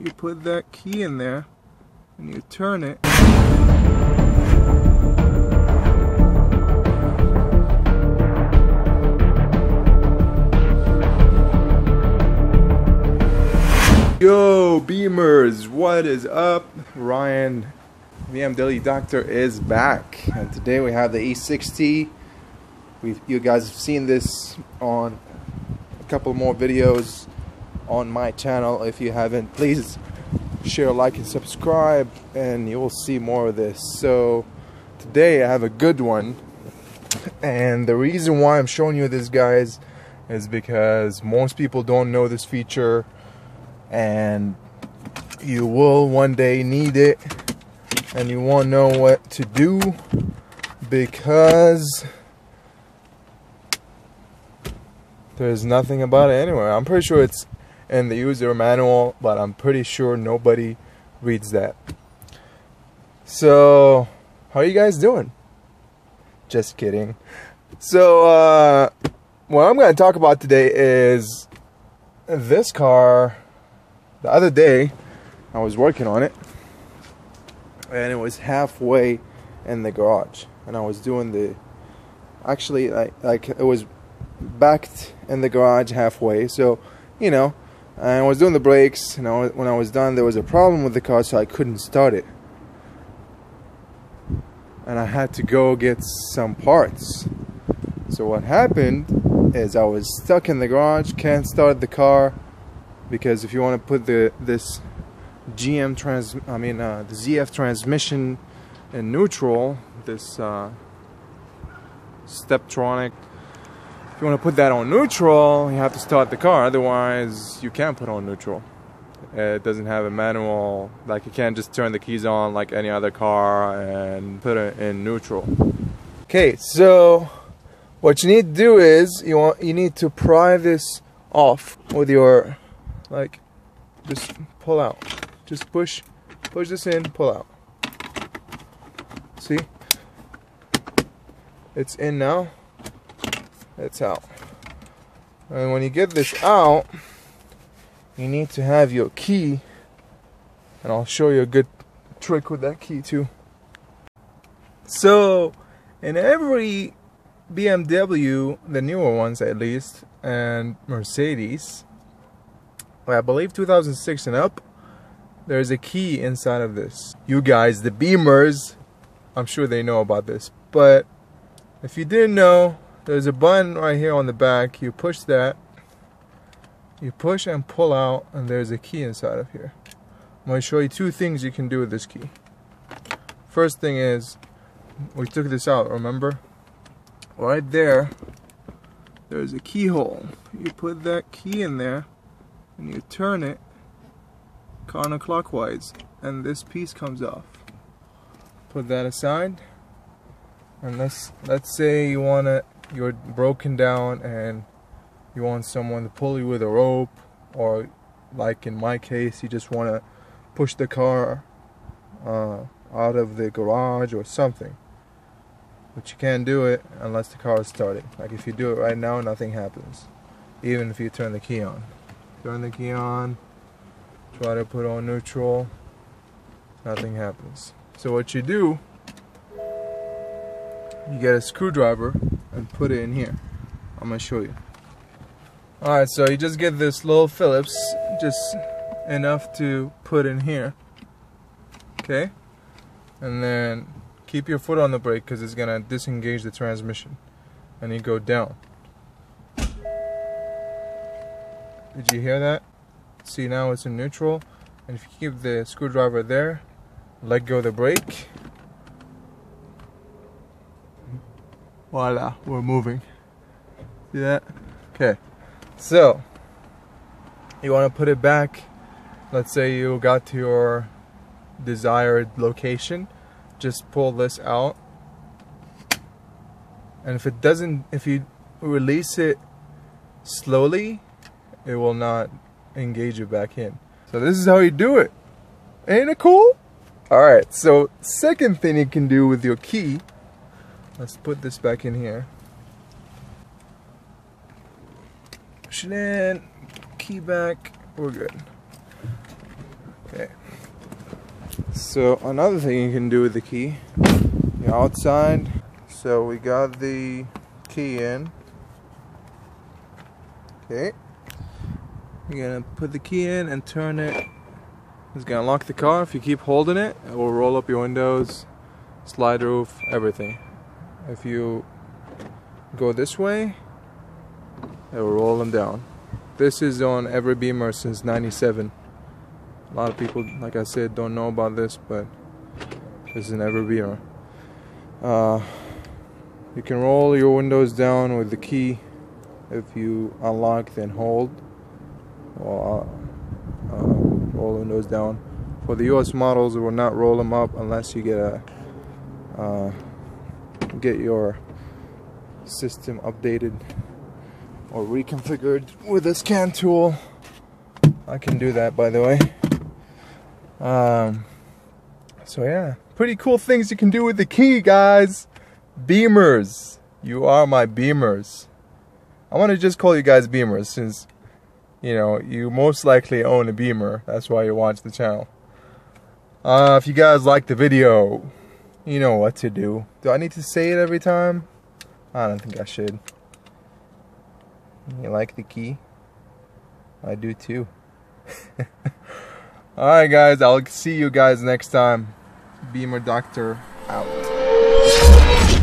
you put that key in there and you turn it. Yo Beamers, what is up? Ryan, VM Doctor is back, and today we have the e 60. You guys have seen this on a couple more videos on my channel. If you haven't, please share, like, and subscribe, and you'll see more of this. So today I have a good one, and the reason why I'm showing you this, guys, is because most people don't know this feature. And you will one day need it, and you won't know what to do because there's nothing about it anywhere. I'm pretty sure it's in the user manual, but I'm pretty sure nobody reads that. So how are you guys doing? Just kidding. So what I'm going to talk about today is this car. The other day I was working on it, and it was halfway in the garage, and I was doing the, actually like it was backed in the garage halfway, so you know, I was doing the brakes, and when I was done, there was a problem with the car, so I couldn't start it, and I had to go get some parts. So what happened is I was stuck in the garage, can't start the car, because if you want to put this GM trans, the ZF transmission in neutral, this Steptronic, if you want to put that on neutral, you have to start the car. Otherwise, you can't put on neutral. It doesn't have a manual. Like, you can't just turn the keys on like any other car and put it in neutral. Okay, so what you need to do is you need to pry this off with your, like, just pull out, just push this in, pull out. See, it's in now, it's out. And when you get this out, you need to have your key, and I'll show you a good trick with that key too. So in every BMW, the newer ones at least, and Mercedes, I believe 2006 and up, there's a key inside of this. You guys, the Beamers, I'm sure they know about this, but if you didn't know, there's a button right here on the back. You push that, you push and pull out, and there's a key inside of here. I'm going to show you two things you can do with this key. First thing is, we took this out, remember? Right there, there's a keyhole. You put that key in there, and you turn it counterclockwise, and this piece comes off. Put that aside, and let's say you wanna, you're broken down and you want someone to pull you with a rope, or like in my case, you just wanna push the car out of the garage or something. But you can't do it unless the car is started. Like, if you do it right now, nothing happens, even if you turn the key on. Turn the key on, try to put on neutral, nothing happens. So what you do, you get a screwdriver and put it in here. I'm going to show you. Alright, so you just get this little Phillips, just enough to put in here. Okay? And then keep your foot on the brake, because it's going to disengage the transmission. And you go down. Did you hear that? See, now it's in neutral, and if you keep the screwdriver there, let go of the brake. Voila, we're moving. See that? Okay, so you want to put it back. Let's say you got to your desired location, just pull this out, and if it doesn't, if you release it slowly, it will not engage you back in. So this is how you do it. Ain't it cool? Alright, so second thing you can do with your key, let's put this back in here. Push it in, key back, we're good. So another thing you can do with the key, you're outside. So we got the key in. Okay, you're gonna put the key in and turn it. It's gonna lock the car. If you keep holding it, it will roll up your windows, slide roof, everything. If you go this way, it will roll them down. This is on every Beamer since '97. A lot of people, like I said, don't know about this, but this is an every Beamer. You can roll your windows down with the key if you unlock then hold, or roll windows down. For the US models, it will not roll them up unless you get a get your system updated or reconfigured with a scan tool. I can do that, by the way. So yeah, pretty cool things you can do with the key, guys. Beamers, you are my Beamers. I want to just call you guys Beamers since, you know, you most likely own a Beamer. That's why you watch the channel. If you guys like the video, you know what to do. Do I need to say it every time? I don't think I should. You like the key? I do too. Alright guys, I'll see you guys next time. Beamer Doctor out.